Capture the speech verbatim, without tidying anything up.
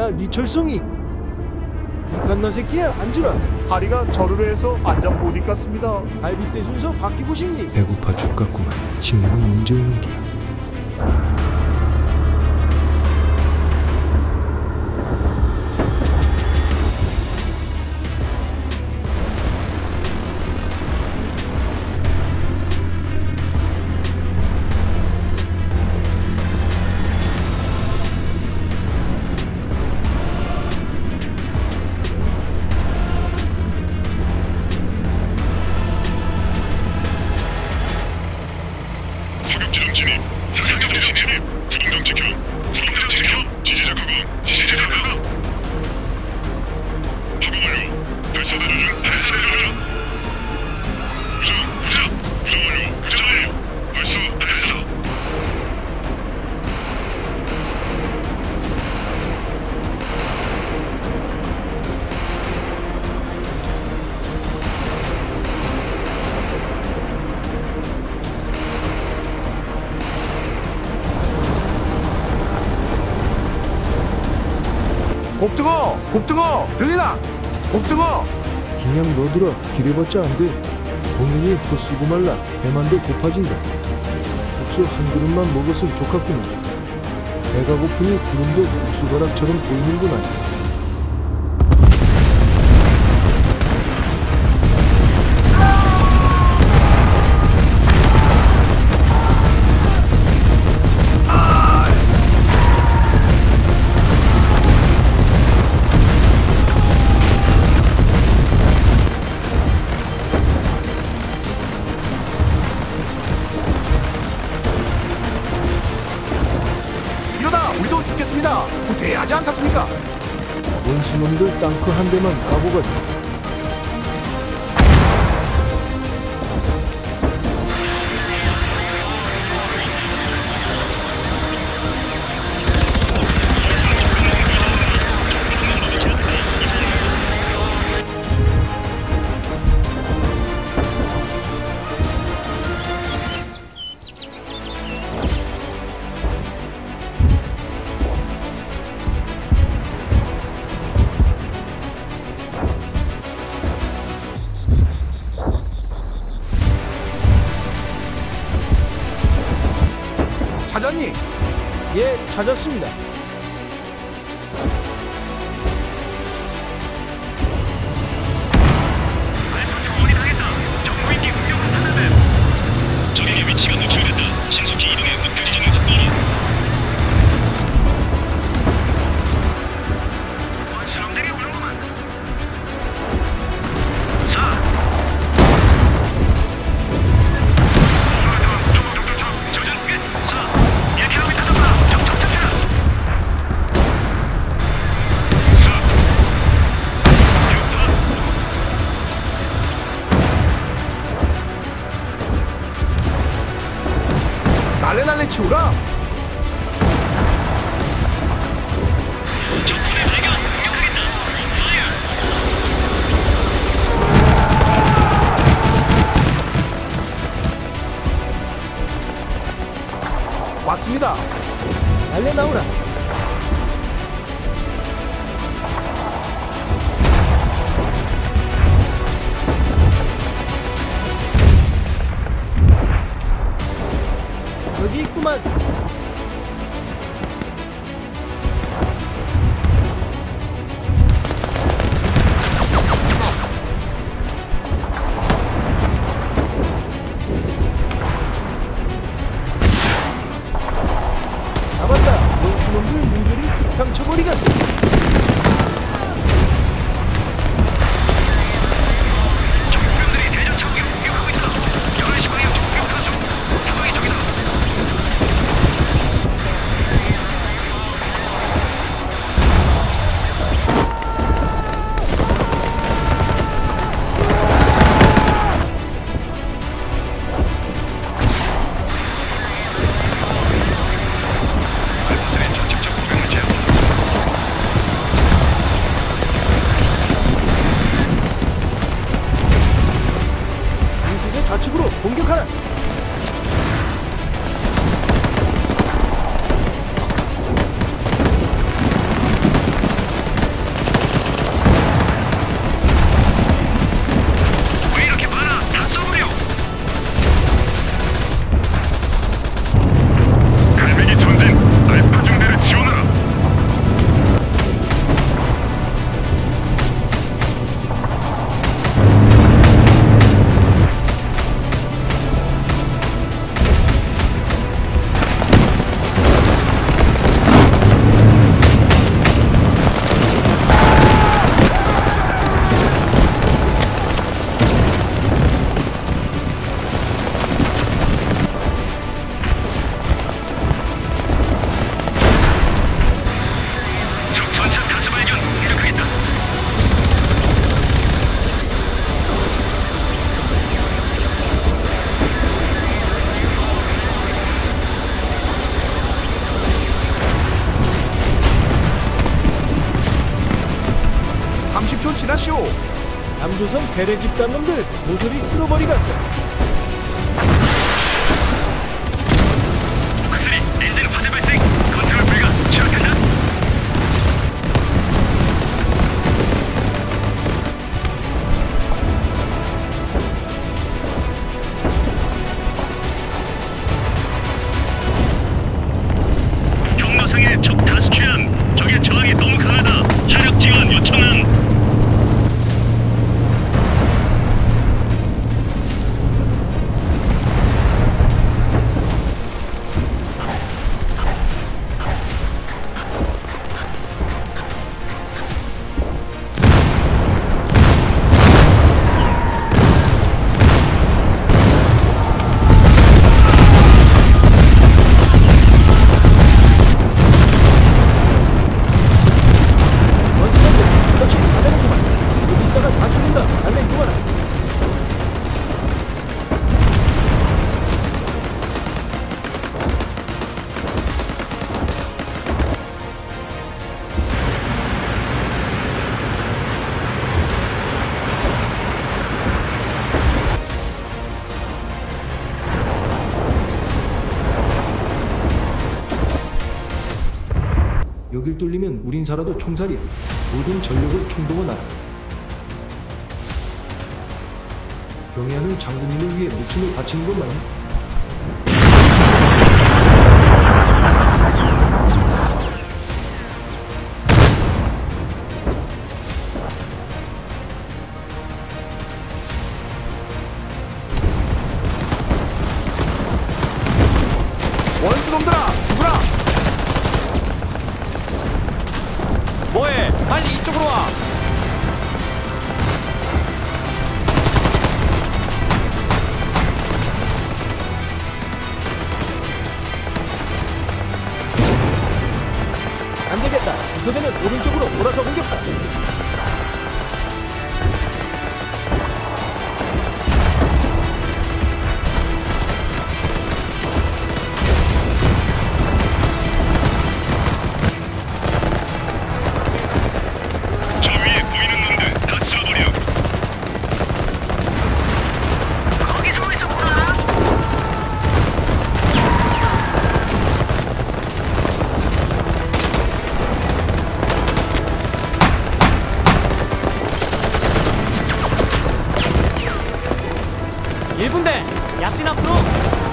야 리철성이 이간나 새끼야 앉으라. 다리가 저르르 해서 앉아 못 있겠습니다. 갈비떼 순서 바뀌고 싶니? 배고파 죽겠구만. 식량은 언제 오는 게야. 곱등어! 곱등어! 들리나! 곱등어! 그냥 넣어들어. 기대봤자 안 돼. 본인이 또 쓰고 말라. 배만도 고파진다. 국수 한 그릇만 먹었으면 좋겠구만. 배가 고프니 구름도 국수가락처럼 보이는구만. 죽겠습니다. 후퇴하지 않겠습니까? 원시놈들 땅크 한 대만 까보거든. 찾았니? 예, 찾았습니다. 적에게 위치가 노출됐다. 신속히 이동해 목표 지점을 확보하라. 사람들이 오는구만. 사. 날래날래 치우라! 적군의 발견! 공격하겠다! 파이어! 왔습니다! 날래 나오라! 여기 있구만. 잡았다. 원수놈들 모조리 툭탕 쳐버리겠어. 좌측으로 공격하라! 하시오. 남조선 배례 집단 놈들 모조리 쓸어버리가세. 화살이 엔진 화재 발생. 컨트롤 불가. 추락한다. 경로상에 적 다수 취함. 적의 저항이 너무 강하다. 화력 지원 요청함. 여길 뚫리면 우린 살아도 총살이야. 모든 전력을 총동원하라. 경애하는 장군님을 위해 목숨을 바치는 것만. 원수놈들아, 죽으라! 뭐해? 빨리 이쪽으로 와! 안 되겠다. 이소대는 오른쪽으로 몰아서 공격하라. 일 분대! 약진 앞으로!